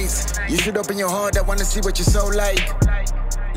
nice. You should open your heart, I wanna see what your soul like.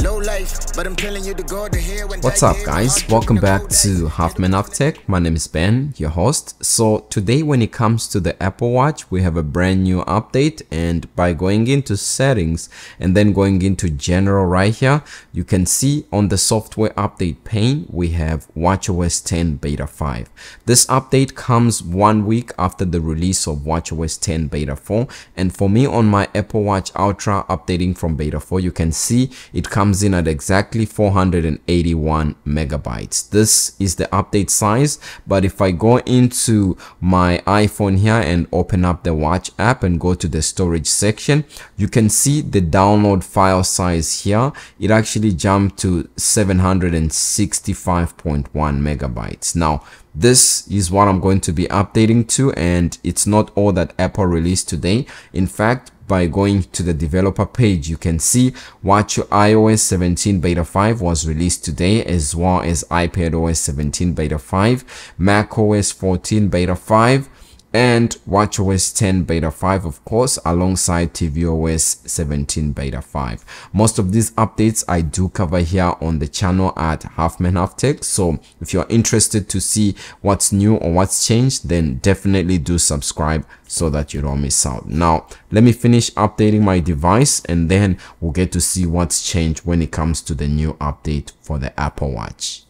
Low life, but I'm telling you to go to here when. What's up guys, welcome back to Half Man Half Tech. My name is Ben, your host. So today when it comes to the Apple Watch, we have a brand new update, and by going into settings and then going into general right here, you can see on the software update pane, we have watchOS 10 beta 5. This update comes 1 week after the release of watchOS 10 beta 4. And for me on my Apple Watch Ultra updating from beta 4, you can see it comes in at exactly 481 megabytes. This is the update size, but if I go into my iPhone here and open up the watch app and go to the storage section, you can see the download file size here. It actually jumped to 765.1 megabytes. Now, this is what I'm going to be updating to, and it's not all that Apple released today. In fact, by going to the developer page, you can see watchOS 17 beta 5 was released today, as well as iPadOS 17 beta 5, macOS 14 beta 5, and watchOS 10 beta 5, of course, alongside tvOS 17 beta 5. Most of these updates I do cover here on the channel at Half Man Half Tech. So if you're interested to see what's new or what's changed, then definitely do subscribe so that you don't miss out. Now, let me finish updating my device and then we'll get to see what's changed when it comes to the new update for the Apple Watch.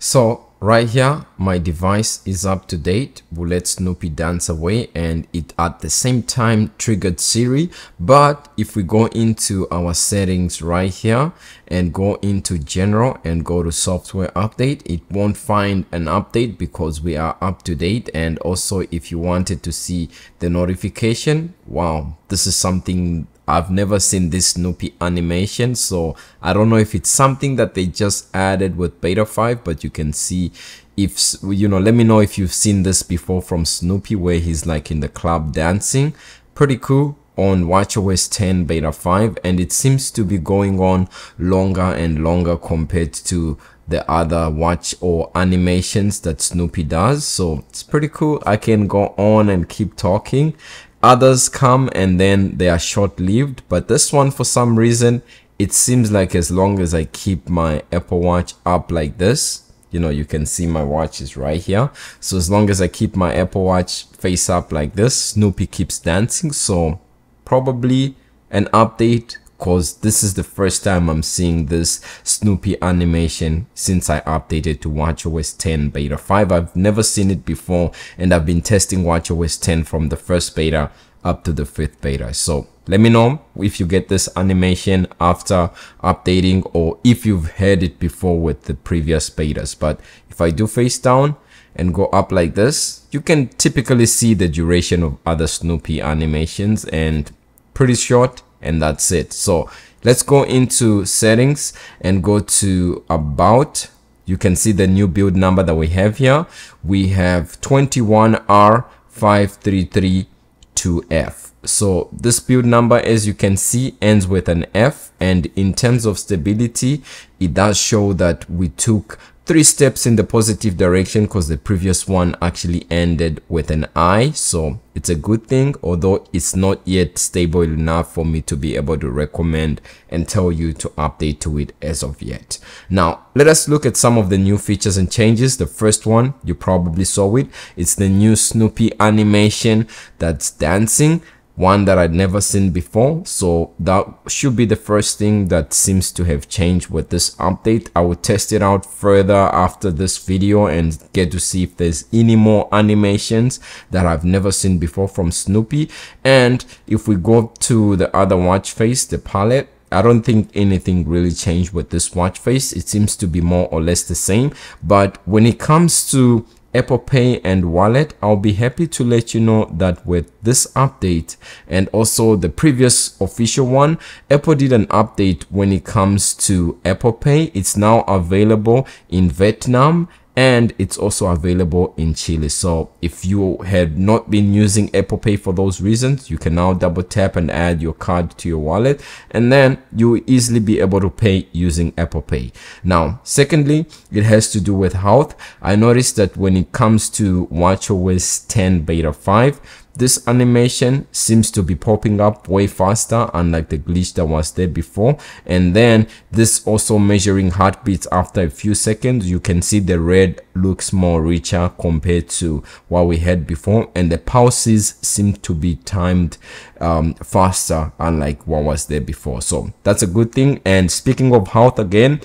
So right here, my device is up to date. We'll let Snoopy dance away, and it at the same time triggered Siri. But if we go into our settings right here and go into general and go to software update, it won't find an update because we are up to date. And also if you wanted to see the notification, wow, this is something I've never seen, this Snoopy animation. So I don't know if it's something that they just added with beta 5, but you can see, if you know, let me know if you've seen this before from Snoopy where he's like in the club dancing. Pretty cool on watchOS 10 beta 5, and it seems to be going on longer and longer compared to the other watch or animations that Snoopy does. So it's pretty cool. I can go on and keep talking. Others come and then they are short-lived, but this one, for some reason, it seems like as long as I keep my Apple Watch up like this, you know, you can see my watch is right here. So as long as I keep my Apple Watch face up like this, Snoopy keeps dancing. So probably an update, because this is the first time I'm seeing this Snoopy animation since I updated to watchOS 10 beta 5. I've never seen it before, and I've been testing watchOS 10 from the first beta up to the fifth beta. So let me know if you get this animation after updating or if you've heard it before with the previous betas. But if I do face down and go up like this, you can typically see the duration of other Snoopy animations, and pretty short. And that's it. So let's go into settings and go to about. You can see the new build number that we have here. We have 21R5332F. So this build number, as you can see, ends with an F, and in terms of stability, it does show that we took 3 steps in the positive direction, because the previous one actually ended with an I. So it's a good thing, although it's not yet stable enough for me to be able to recommend and tell you to update to it as of yet. Now, let us look at some of the new features and changes. The first one, you probably saw it. It's the new Snoopy animation that's dancing, one that I'd never seen before. So that should be the first thing that seems to have changed with this update. I will test it out further after this video and get to see if there's any more animations that I've never seen before from Snoopy. And if we go to the other watch face, the palette, I don't think anything really changed with this watch face. It seems to be more or less the same. But when it comes to Apple Pay and wallet, I'll be happy to let you know that with this update and also the previous official one, Apple did an update when it comes to Apple Pay. It's now available in Vietnam, and it's also available in Chile. So if you had not been using Apple Pay for those reasons, you can now double tap and add your card to your wallet, and then you will easily be able to pay using Apple Pay. Now, secondly, it has to do with health. I noticed that when it comes to watchOS 10 beta 5, This animation seems to be popping up way faster, unlike the glitch that was there before. And then this also measuring heartbeats after a few seconds. You can see the red looks more richer compared to what we had before, and the pulses seem to be timed faster, unlike what was there before. So that's a good thing. And speaking of health again,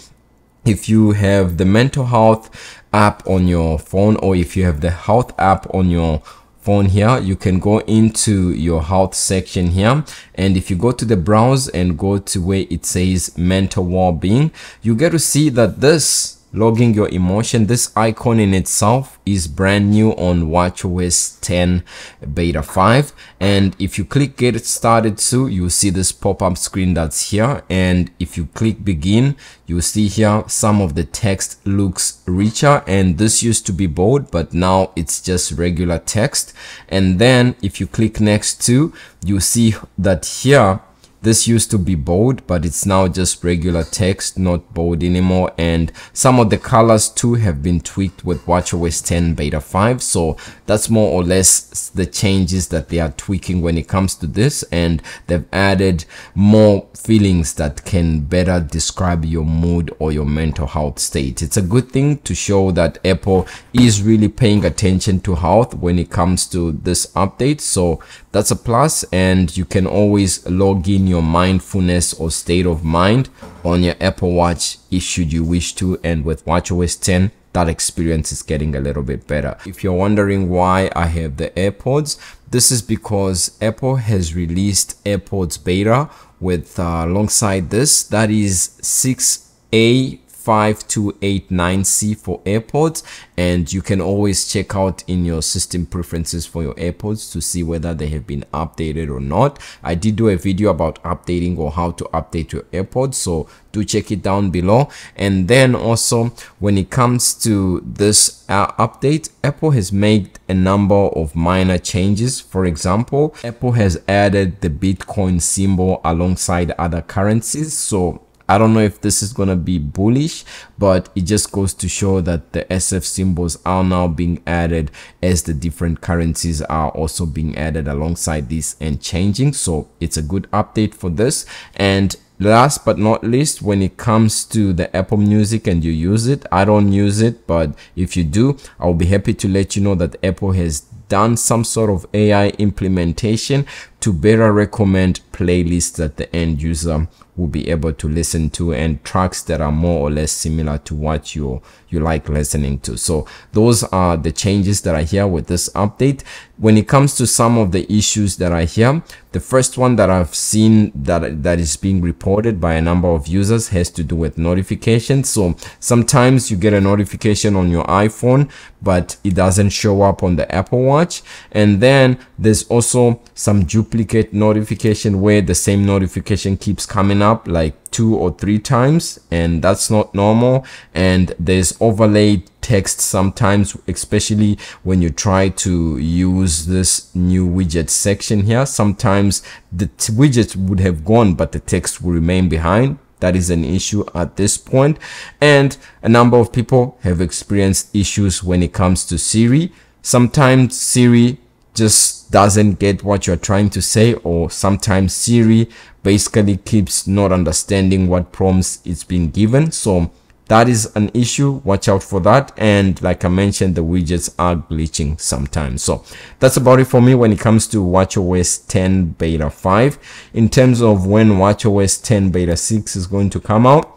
if you have the mental health app on your phone, or if you have the health app on your phone here, you can go into your health section here, and if you go to the browse and go to where it says mental well-being, you get to see that this logging your emotion, this icon in itself is brand new on watchOS 10 beta 5. And if you click get started too, you see this pop-up screen that's here, and if you click begin, you see here some of the text looks richer, and this used to be bold, but now it's just regular text. And then if you click next to, you see that here this used to be bold, but it's now just regular text, not bold anymore. And some of the colors too have been tweaked with watchOS 10 beta 5. So that's more or less the changes that they are tweaking when it comes to this. And they've added more feelings that can better describe your mood or your mental health state. It's a good thing to show that Apple is really paying attention to health when it comes to this update. So that's a plus. And you can always log in your mindfulness or state of mind on your Apple Watch if should you wish to, and with watchOS 10 that experience is getting a little bit better. If you're wondering why I have the AirPods, this is because Apple has released AirPods beta with alongside this, that is 6A 5289C for AirPods, and you can always check out in your system preferences for your AirPods to see whether they have been updated or not. I did do a video about updating or how to update your AirPods, so do check it down below. And then also when it comes to this update, Apple has made a number of minor changes. For example, Apple has added the Bitcoin symbol alongside other currencies, so I don't know if this is going to be bullish, but it just goes to show that the SF symbols are now being added as the different currencies are also being added alongside this and changing. So it's a good update for this. And last but not least, when it comes to the Apple Music and you use it, I don't use it, but if you do, I'll be happy to let you know that Apple has done some sort of AI implementation to better recommend playlists that the end user will be able to listen to, and tracks that are more or less similar to what you like listening to. So those are the changes that are here with this update. When it comes to some of the issues that are here, the first one that I've seen that is being reported by a number of users has to do with notifications. So sometimes you get a notification on your iPhone, but it doesn't show up on the Apple Watch. And then there's also some duplicate notification where the same notification keeps coming up like 2 or 3 times, and that's not normal. And there's overlaid text sometimes, especially when you try to use this new widget section here. Sometimes the widgets would have gone, but the text will remain behind. That is an issue at this point. And a number of people have experienced issues when it comes to Siri. Sometimes Siri just doesn't get what you're trying to say, or sometimes Siri basically keeps not understanding what prompts it's been given. So that is an issue. Watch out for that. And like I mentioned, the widgets are glitching sometimes. So that's about it for me when it comes to watchOS 10 beta 5. In terms of when watchOS 10 beta 6 is going to come out,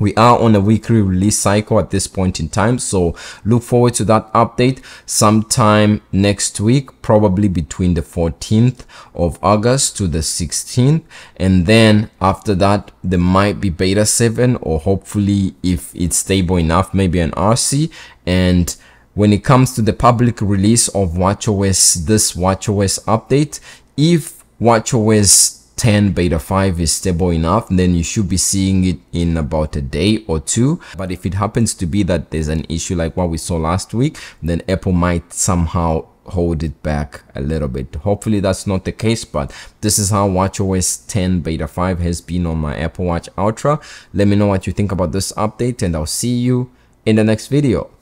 we are on a weekly release cycle at this point in time, so look forward to that update sometime next week, probably between the 14th of August to the 16th. And then after that, there might be beta 7, or hopefully if it's stable enough, maybe an RC. And when it comes to the public release of watchOS, this watchOS update, if watchOS 10 beta 5 is stable enough, then you should be seeing it in about a day or two. But if it happens to be that there's an issue like what we saw last week, then Apple might somehow hold it back a little bit. Hopefully that's not the case, but this is how watchOS 10 beta 5 has been on my Apple Watch Ultra. Let me know what you think about this update, and I'll see you in the next video.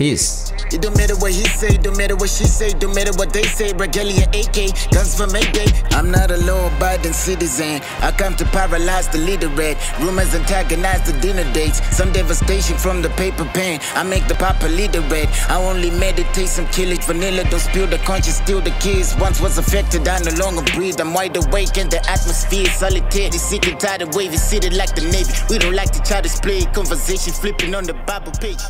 Peace. It don't matter what he say, don't matter what she say, don't matter what they say. Regalia AK, guns for Mayday. I'm not a law-abiding citizen. I come to paralyze the literate. Rumors antagonize the dinner dates. Some devastation from the paper pen. I make the pop illiterate. I only meditate some killage. Vanilla, don't spill the conscience, steal the kids. Once was affected, I no longer breathe. I'm wide awake in the atmosphere. Solitary, sick and tired of wavy, seated like the Navy. We don't like to try to display conversation, flipping on the Bible page.